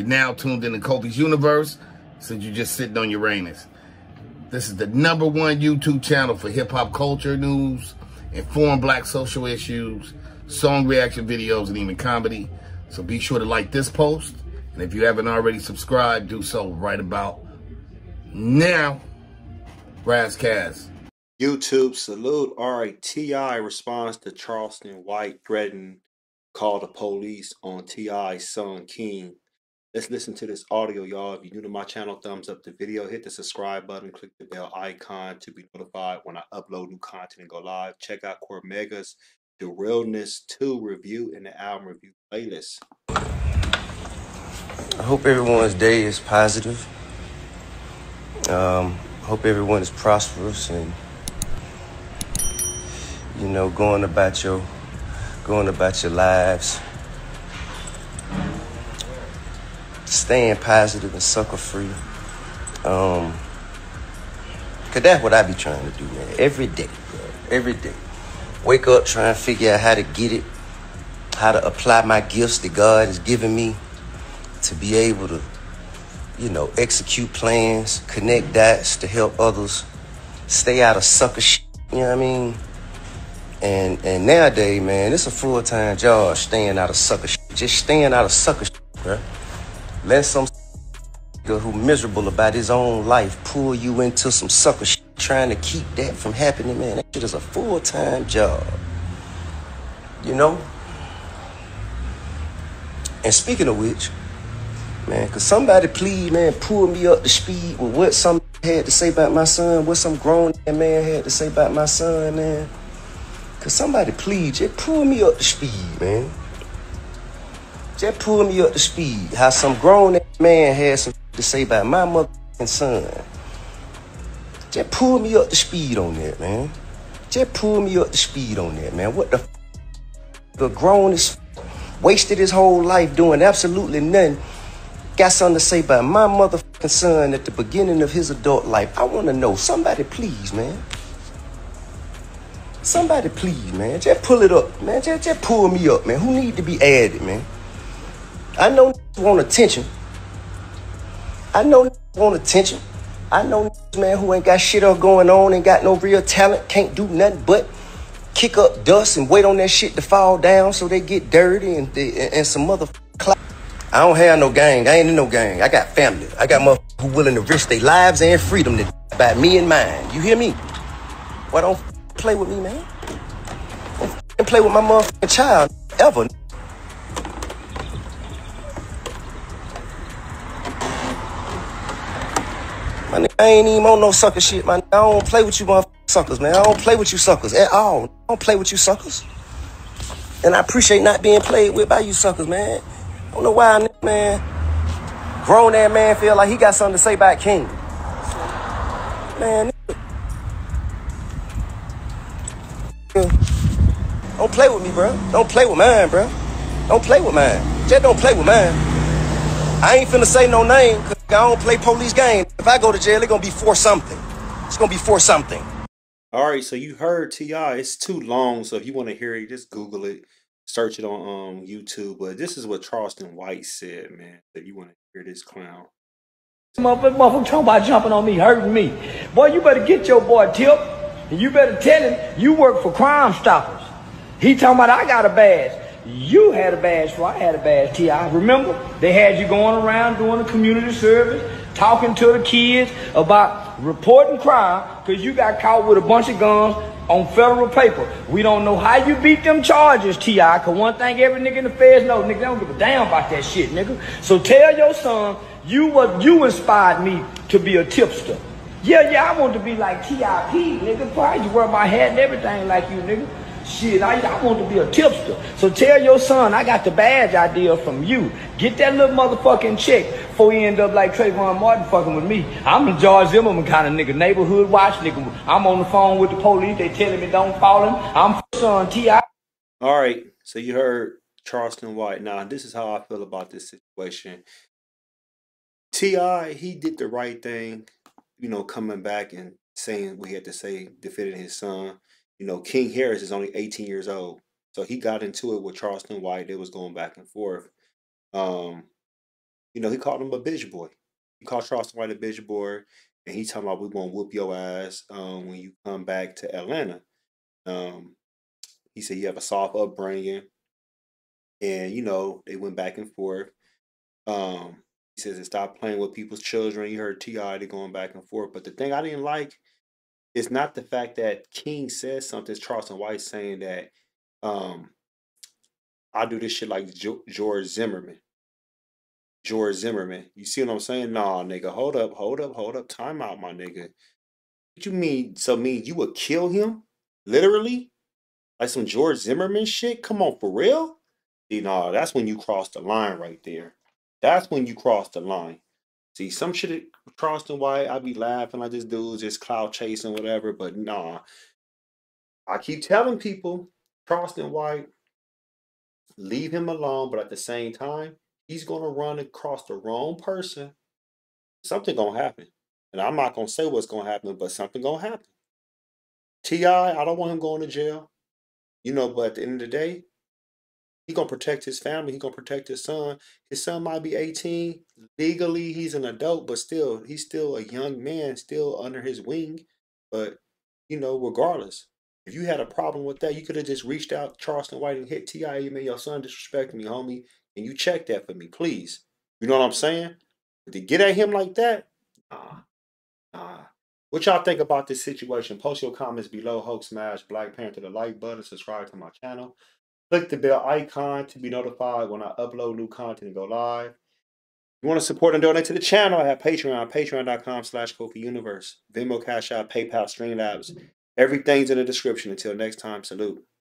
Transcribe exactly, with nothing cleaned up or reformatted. You're now tuned into Kofi's Universe, since you're just sitting on Uranus. This is the number one YouTube channel for hip-hop culture news, informed black social issues, song reaction videos, and even comedy. So be sure to like this post. And if you haven't already subscribed, do so right about now. Razzcast. YouTube salute. All right, T I responds to Charleston White threatened call the police on T I's son King. Let's listen to this audio, y'all. If you're new to my channel, thumbs up the video, hit the subscribe button, click the bell icon to be notified when I upload new content and go live. Check out Core Mega's The Realness two review and the album review playlist. I hope everyone's day is positive. Um, hope everyone is prosperous and, you know, going about your going about your lives, staying positive and sucker free. Um, Cause that's what I be trying to do, man. Every day, bro. Every day. Wake up, try and figure out how to get it, how to apply my gifts that God has given me to be able to, you know, execute plans, connect dots to help others, stay out of sucker shit, you know what I mean? And and nowadays, man, it's a full-time job staying out of sucker shit. Just staying out of sucker shit, bro. Let some who miserable about his own life pull you into some sucker shit. Trying to keep that from happening, man, that shit is a full-time job, you know? And speaking of which, man, could somebody please, man, pull me up to speed with what some had to say about my son, what some grown man had to say about my son, man? Could somebody please just pull me up to speed, man? Just pull me up to speed. How some grown man had some to say about my motherfucking son. Just pull me up to speed on that, man. Just pull me up to speed on that, man. What the f? The grown is wasted his whole life doing absolutely nothing. Got something to say about my motherfucking son at the beginning of his adult life. I want to know. Somebody please, man. Somebody please, man. Just pull it up, man. Just, just pull me up, man. Who need to be added, man? I know want attention. I know want attention. I know man who ain't got shit up going on, ain't got no real talent, can't do nothing but kick up dust and wait on that shit to fall down so they get dirty and and, and some motherfucking clout. I don't have no gang. I ain't in no gang. I got family. I got motherfuckers who willing to risk their lives and freedom to by me and mine. You hear me? Why don't play with me, man? Don't play with my motherfucking child ever. My nigga, I ain't even on no sucker shit, man. I don't play with you motherfuckers suckers, man. I don't play with you suckers at all. I don't play with you suckers. And I appreciate not being played with by you suckers, man. I don't know why, man. Grown that man feel like he got something to say about King. Man, nigga. Don't play with me, bro. Don't play with mine, bro. Don't play with mine. Just don't play with mine. I ain't finna say no name, cause I don't play police game. If I go to jail, they're going to be for something. It's going to be for something. All right, so you heard T I It's too long, so if you want to hear it, just Google it. Search it on um, YouTube. But this is what Charleston White said, man, that you want to hear this clown. Motherfucker, motherfucker talking about jumping on me, hurting me. Boy, you better get your boy Tip, and you better tell him you work for Crime Stoppers. He talking about I got a badge. You had a badge, for I had a badge, T I Remember, they had you going around doing a community service, talking to the kids about reporting crime because you got caught with a bunch of guns on federal paper. We don't know how you beat them charges, T I Because one thing every nigga in the feds knows, nigga, they don't give a damn about that shit, nigga. So tell your son, you what you inspired me to be a tipster. Yeah, yeah, I want to be like T I P, nigga. Why you wear my hat and everything like you, nigga? Shit, I, I want to be a tipster. So tell your son I got the badge idea from you. Get that little motherfucking check before he end up like Trayvon Martin fucking with me. I'm the George Zimmerman kind of nigga, neighborhood watch nigga. I'm on the phone with the police. They telling me don't follow him. I'm son T I All right, so you heard Charleston White. Now, this is how I feel about this situation. T I, he did the right thing, you know, coming back and saying what he had to say, defending his son. You know, King Harris is only eighteen years old. So he got into it with Charleston White. They was going back and forth. Um, You know, he called him a bitch boy. He called Charleston White a bitch boy, and he talking about, we're going to whoop your ass um, when you come back to Atlanta. Um, he said, you have a soft upbringing. And, you know, they went back and forth. Um, he says, stop playing with people's children. You heard T I They're going back and forth. But the thing I didn't like is not the fact that King says something. It's Charleston White saying that um, I do this shit like Jo- George Zimmerman. George Zimmerman. You see what I'm saying? Nah, nigga. Hold up. Hold up. Hold up. Time out, my nigga. What you mean? So mean you would kill him? Literally? Like some George Zimmerman shit? Come on, for real? You know, that's when you cross the line right there. That's when you cross the line. See, some shit at Charleston White, I be laughing like this dude's just clout chasing, whatever, but nah. I keep telling people, Charleston White, leave him alone, but at the same time, he's going to run across the wrong person. Something going to happen. And I'm not going to say what's going to happen, but something going to happen. T I, I don't want him going to jail. You know, but at the end of the day, he's going to protect his family. He's going to protect his son. His son might be eighteen. Legally, he's an adult, but still, he's still a young man, still under his wing. But, you know, regardless, if you had a problem with that, you could have just reached out to Charleston White and hit T I. You made your son disrespect me, homie. And you check that for me, please. You know what I'm saying? But to get at him like that, nah, nah. What y'all think about this situation? Post your comments below. Hope smash Black Panther the like button. Subscribe to my channel. Click the bell icon to be notified when I upload new content and go live. If you want to support and donate to the channel, I have Patreon, patreon.com slash Kofi Universe, Venmo, Cash App, PayPal, Streamlabs. Everything's in the description. Until next time, salute.